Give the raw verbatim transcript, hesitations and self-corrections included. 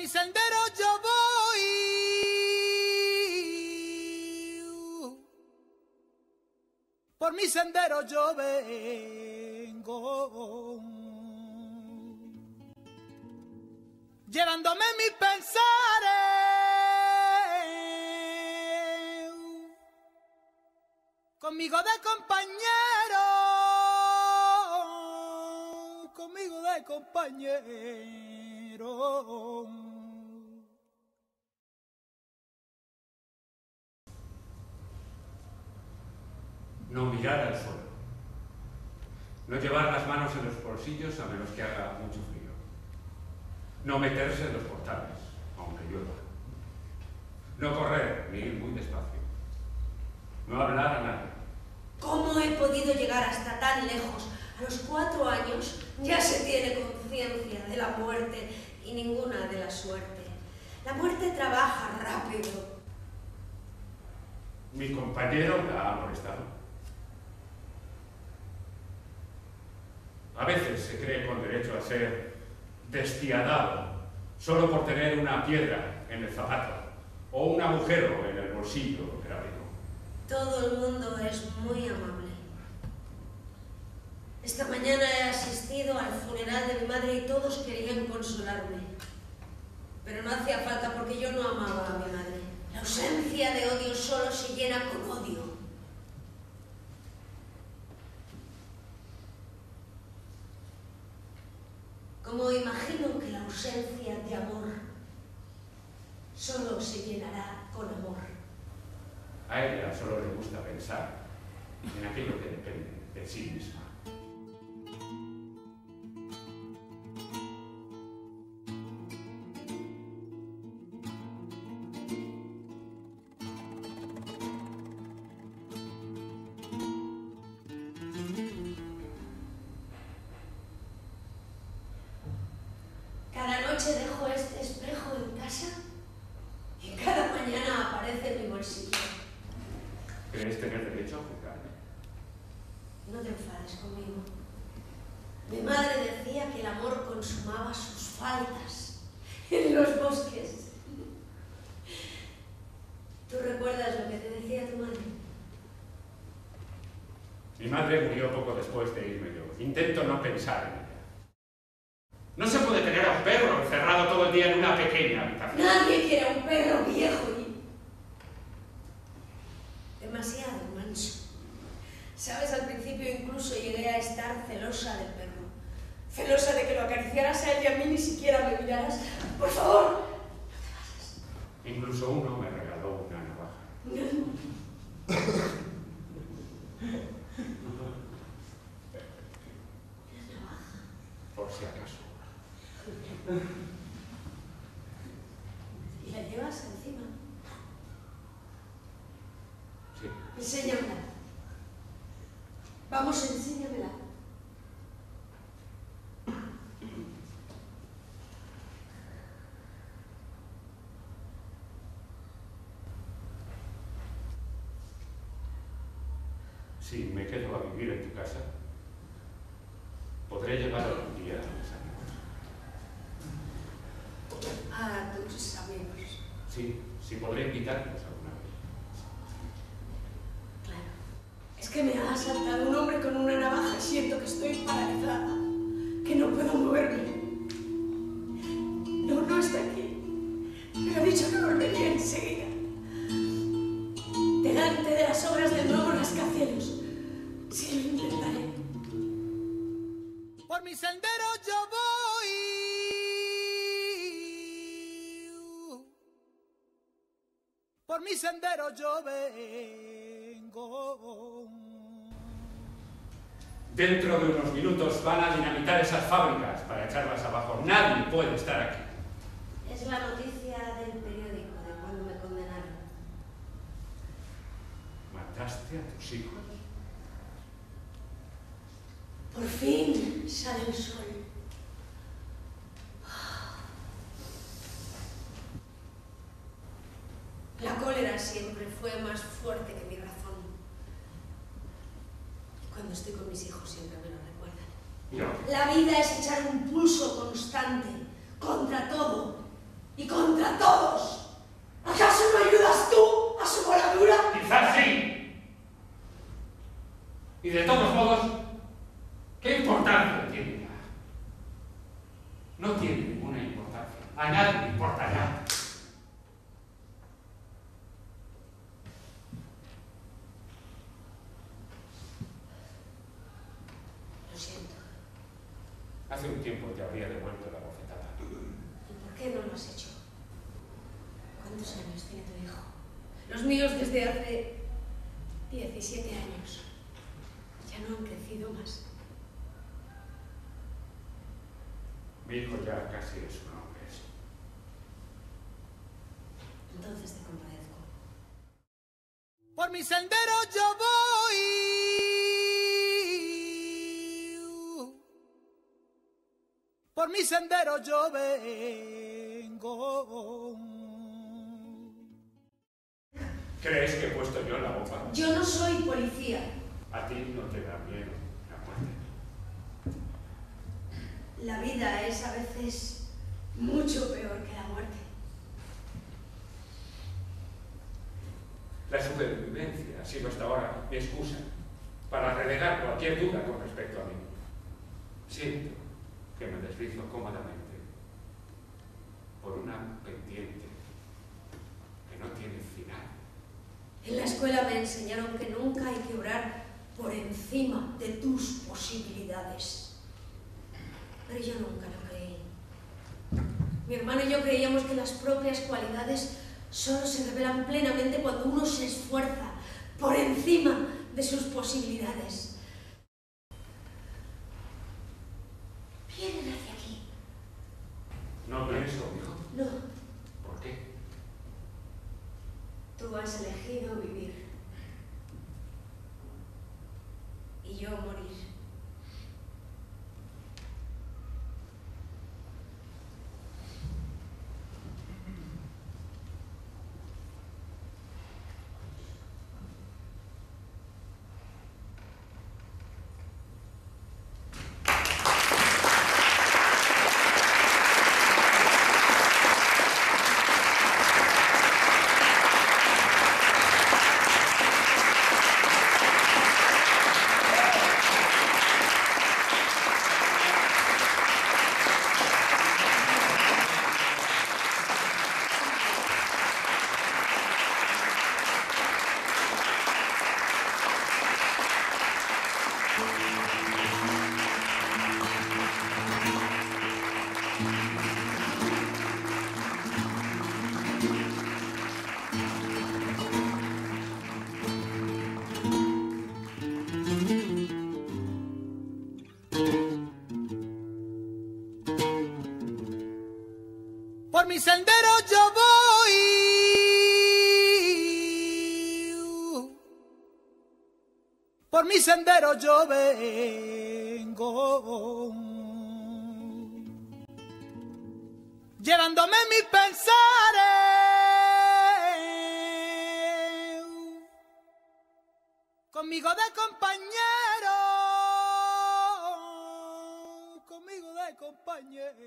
mi sendero yo voy, por mi sendero yo vengo, llevándome mis pensares, conmigo de compañero, conmigo de compañero. No mirar al sol. No llevar las manos en los bolsillos a menos que haga mucho frío. No meterse en los portales, aunque llueva. No correr ni ir muy despacio. No hablar a nadie. ¿Cómo he podido llegar hasta tan lejos? A los cuatro años ya se tiene conciencia de la muerte y ninguna de la suerte. La muerte trabaja rápido. Mi compañero la ha molestado. A veces se cree con derecho a ser despiadado solo por tener una piedra en el zapato o un agujero en el bolsillo del abrigo. Todo el mundo es muy amable. Esta mañana he asistido al funeral de mi madre y todos querían consolarme. Pero no hacía falta porque yo no amaba a mi madre. La ausencia de odio solo se llena con odio. Como imagino que la ausencia de amor solo se llenará con amor. A ella solo le gusta pensar en aquello que depende de sí misma. Dejo este espejo en casa y cada mañana aparece en mi bolsillo. ¿Crees tener derecho a juzgarme? No te enfades conmigo. Mi madre decía que el amor consumaba sus faldas en los bosques. ¿Tú recuerdas lo que te decía tu madre? Mi madre murió poco después de irme yo. Intento no pensar en ella. No se puede tener a un perro encerrado todo el día en una pequeña habitación. Nadie quiere a un perro viejo y demasiado manso. Sabes, al principio incluso llegué a estar celosa del perro. Celosa de que lo acariciaras a él y a mí ni siquiera me miraras. ¡Por favor, no te vayas! Incluso uno me regaló una navaja. Una navaja. Por si acaso. ¿Y la llevas encima? Sí. Enséñamela. Vamos, enséñamela. Sí, me quedo a vivir en tu casa. Podré llevar algún día a mis amigos. A tus amigos. Sí, sí podré invitarlos alguna vez. Claro. Es que me ha asaltado un hombre con una navaja. Siento que estoy paralizada, que no puedo moverme. No, no está aquí. Me ha dicho que volvería enseguida. Delante de las obras del nuevo rascacielos. Sí, lo intentaré. Por mi sendero yo voy. Por mi sendero yo vengo. Dentro de unos minutos van a dinamitar esas fábricas para echarlas abajo. Nadie puede estar aquí. Es la noticia del periódico de cuando me condenaron. ¿Mataste a tus hijos? Por fin sale el sol. La cólera siempre fue más fuerte que mi razón. Y cuando estoy con mis hijos siempre me lo recuerdan. No. La vida es echar un pulso constante contra todo y contra todos. ¿Acaso no ayudas tú a su voladura? Quizás sí. Y de todos modos, ¿qué importancia tiene? No tiene ninguna importancia. A nadie le importa nada. Lo siento. Hace un tiempo te habría devuelto la bofetada. ¿Y por qué no lo has hecho? ¿Cuántos años tiene tu hijo? Los míos desde hace diecisiete años. Ya no han crecido más. Mi hijo ya casi es un hombre. Entonces te compadezco. Por mi sendero yo voy. Por mi sendero yo vengo. ¿Crees que he puesto yo la bomba? Yo no soy policía. A ti no te da miedo la muerte. La vida es a veces mucho peor que la muerte. La supervivencia ha sido hasta ahora mi excusa para relegar cualquier duda con respecto a mí. Siento que me deslizo cómodamente por una pendiente que no tiene final. En la escuela me enseñaron que nunca hay que orar por encima de tus posibilidades. Pero yo nunca lo creí. Mi hermano y yo creíamos que las propias cualidades solo se revelan plenamente cuando uno se esfuerza por encima de sus posibilidades. Vienen hacia aquí. ¿No crees conmigo? No. ¿Por qué? Tú has elegido vivir. Y yo morir. Por mi sendero yo voy, por mi sendero yo vengo, llevándome mis pensares, conmigo de compañero, conmigo de compañero.